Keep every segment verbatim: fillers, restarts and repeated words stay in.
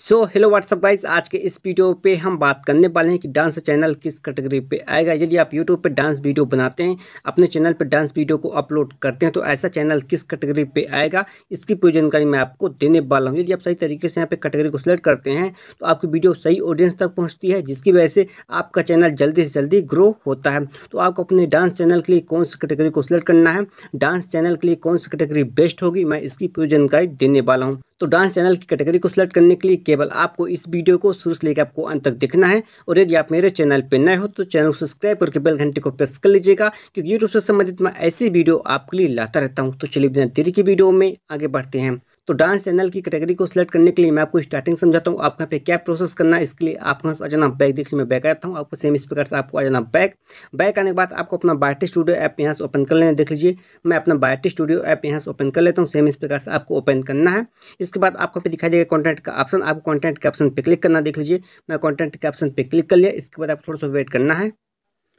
So hello what's up guys, आज के इस वीडियो पे हम बात करने वाले हैं कि डांस चैनल किस कैटेगरी पे आएगा। यदि आप यूट्यूब पे डांस वीडियो बनाते हैं, अपने चैनल पे डांस वीडियो को अपलोड करते हैं, तो ऐसा चैनल किस कैटेगरी पे आएगा इसकी पूरी जानकारी मैं आपको देने वाला हूँ। यदि आप सही तरीके से यहाँ पे कैटेगरी को सिलेक्ट करते हैं तो आपकी वीडियो सही ऑडियंस तक पहुँचती है, जिसकी वजह से आपका चैनल जल्दी से जल्दी ग्रो होता है। तो आपको अपने डांस चैनल के लिए कौन सी कैटेगरी को सिलेक्ट करना है, डांस चैनल के लिए कौन सी कैटेगरी बेस्ट होगी, मैं इसकी पूरी जानकारी देने वाला हूँ। तो डांस चैनल की कैटेगरी को सिलेक्ट करने के लिए केवल आपको इस वीडियो को शुरू से लेकर आपको अंत तक देखना है। और यदि आप मेरे चैनल पर नए हो तो चैनल को सब्सक्राइब करके बेल घंटे को प्रेस कर लीजिएगा, क्योंकि यूट्यूब से संबंधित मैं ऐसी वीडियो आपके लिए लाता रहता हूं। तो चलिए बिना देरी की वीडियो में आगे बढ़ते हैं। तो डांस चैनल की कैटेगरी को सिलेक्ट करने के लिए मैं आपको स्टार्टिंग समझाता हूँ, आपको यहाँ पे क्या प्रोसेस करना है। इसके लिए आपको आ जाना बैक, देखिए मैं बैक आता हूँ, आपको सेम इस प्रकार से आपको आ जाना बैक। बैक आने के बाद आपको अपना बायोटी स्टूडियो ऐप यहाँ से ओपन कर लेना। देख लीजिए मैं अपना बायोटी स्टूडियो ऐप यहाँ से ओपन कर लेता हूँ, सेम इस प्रकार से आपको ओपन करना है। इसके बाद आपको पे दिखाई देगा कॉन्टेंट का ऑप्शन, आपको कॉन्टेंट के ऑप्शन पर क्लिक करना। देख लीजिए मैं कॉन्टेंट के ऑप्शन पर क्लिक कर लिया। इसके बाद आपको थोड़ा सा वेट करना है।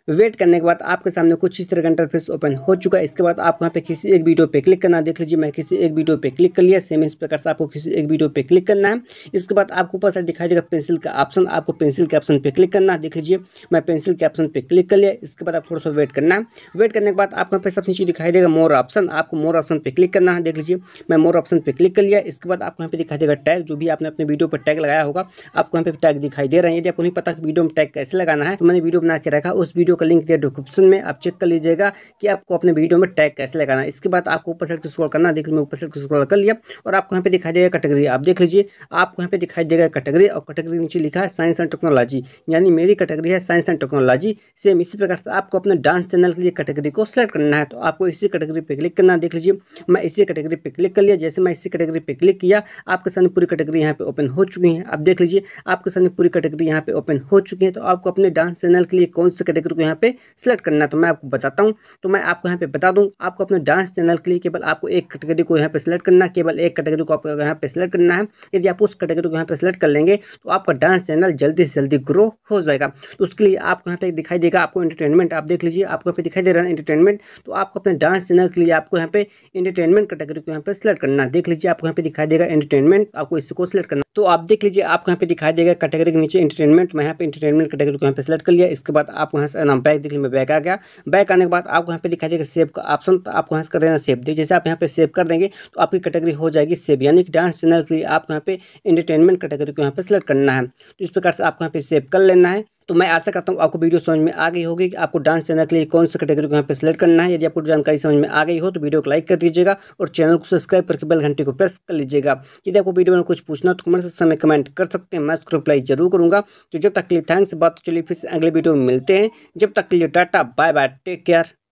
वेट करने के बाद आपके सामने कुछ इस तरह का इंटरफेस ओपन हो चुका है। इसके बाद आपको यहाँ पे किसी एक वीडियो पे क्लिक करना। देख लीजिए मैं किसी एक वीडियो पे क्लिक कर लिया, सेम इस प्रकार से आपको किसी एक वीडियो पे क्लिक करना है। इसके बाद आपको ऊपर साइड दिखाई देगा पेंसिल का ऑप्शन, आपको पेंसिल के ऑप्शन पे क्लिक करना। देख लीजिए मैं पेंसिल के ऑप्शन पे क्लिक कर लिया। इसके बाद आप थोड़ा सा वेट करना है। वेट करने के बाद आपको यहाँ पे सबसे नीचे दिखाई देगा मोर ऑप्शन, आपको मोर ऑप्शन पर क्लिक करना है। देख लीजिए मैं मोर ऑप्शन पर क्लिक कर लिया। इसके बाद आपको यहाँ पे दिखाई देगा टैग, जो भी आपने अपने वीडियो पर टैग लगाया होगा आपको यहाँ पे टैग दिखाई दे रहे हैं। यदि आपको नहीं पता कि वीडियो में टैग कैसे लगाना है तो मैंने वीडियो बना के रखा, उस वीडियो का लिंक दिया डिस्क्रिप्शन में, आप चेक कर लीजिएगा कि आपको अपने वीडियो में टैग कैसे लगाना है। इसके बाद आपको ऊपर साइड को स्क्रॉल करना। देखिए मैं ऊपर साइड को स्क्रॉल कर लिया और आपको यहाँ पे दिखाई देगा कैटेगरी। आप देख लीजिए आपको यहाँ पे दिखाई देगा कैटेगरी और कैटेगरी नीचे लिखा है साइंस एंड टेक्नोलॉजी, यानी मेरी कैटेगरी है साइंस एंड टेक्नोलॉजी। सेम इसी प्रकार से आपको अपने डांस चैनल के लिए कैटेगरी को सिलेक्ट करना है, तो आपको इसी कैटेगरी पर क्लिक करना। देख लीजिए मैं इसी कैटेगरी पर क्लिक कर लिया। जैसे मैं इसी कैटेगरी पर क्लिक किया आपके सामने पूरी कैटेगरी यहाँ पे ओपन हो चुकी है। आप देख लीजिए आपके सामने पूरी कैटेगरी यहाँ पे ओपन हो चुकी है। तो आपको अपने डांस चैनल के लिए कौन सी कैटेगरी को यहाँ पे सिलेक्ट करना है तो मैं आपको बताता हूँ। तो मैं आपको यहाँ पे बता दूँ, आपको अपने डांस चैनल के लिए केवल आपको एक कैटेगरी को यहाँ पे सिलेक्ट करना, केवल एक कैटेगरी को आपको यहाँ पे सिलेक्ट करना है। यदि आप उस कैटेगरी को यहाँ पे सिलेक्ट कर लेंगे तो आपका डांस चैनल जल्दी से जल्दी ग्रो हो जाएगा। तो उसके लिए आपको यहाँ पे दिखाई देगा आपको एंटरटेनमेंट, आप देख लीजिए आपको यहाँ पे दिखाई दे रहा है एंटरटेनमेंट। तो आपको अपने डांस चैनल के लिए आपको यहाँ पे एंटरटेनमेंट कैटेगरी को यहाँ पे सिलेक्ट करना। देख लीजिए आपको यहाँ पे दिखाई देगा एंटरटेनमेंट, आपको इसको सिलेक्ट करना। तो आप देख लीजिए आपको यहाँ पे दिखाई देगा कैटेगरी के नीचे एंटरटेनमेंट, मैं यहाँ पे एंटरटेनमेंट कैटेगरी को यहाँ पे सिलेक्ट कर लिया। इसके बाद आप यहाँ से नाम बैक, देखिए मैं बैक आ गया। बैक आने के बाद आपको यहाँ पे दिखाई देगा सेव का ऑप्शन, तो आपको यहाँ से कर देना सेव। देखिए जैसे आप यहाँ पे सेव कर देंगे तो आपकी कैटेगरी हो जाएगी सेव, यानी कि डांस चैनल के लिए आपको यहाँ पे एंटरटेनमेंट कैटेगरी को यहाँ पे सिलेक्ट करना है। तो इस प्रकार से आपको यहाँ पे सेव कर लेना है। तो मैं आशा करता हूँ आपको वीडियो समझ में आ गई होगी कि आपको डांस चैनल के लिए कौन सी कैटेगरी को यहाँ पे सिलेक्ट करना है। यदि आपको जानकारी समझ में आ गई हो तो वीडियो को लाइक कर दीजिएगा और चैनल को सब्सक्राइब करके बेल घंटी को प्रेस कर लीजिएगा। यदि आपको वीडियो में कुछ पूछना तो कमेंट सेक्शन में कमेंट कर सकते हैं, मैं उसको रिप्लाई जरूर करूँगा। तो जब तक के लिए थैंक्स बात, चलिए फिर अगले वीडियो में मिलते हैं। जब तक के लिए tata bye bye, take care.